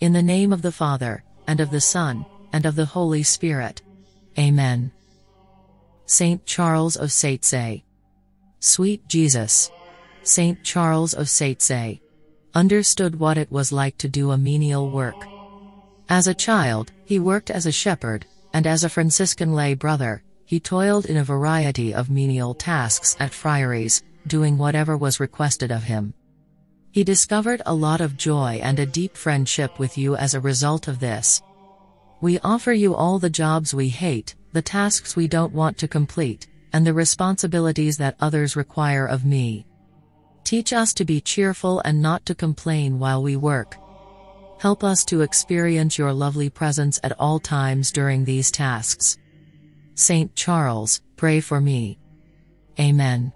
In the name of the Father, and of the Son, and of the Holy Spirit. Amen. Saint Charles of Sezze. Sweet Jesus. Saint Charles of Sezze understood what it was like to do a menial work. As a child, he worked as a shepherd, and as a Franciscan lay brother, he toiled in a variety of menial tasks at friaries, doing whatever was requested of him. He discovered a lot of joy and a deep friendship with you as a result of this. We offer you all the jobs we hate, the tasks we don't want to complete, and the responsibilities that others require of me. Teach us to be cheerful and not to complain while we work. Help us to experience your lovely presence at all times during these tasks. Saint Charles, pray for me. Amen.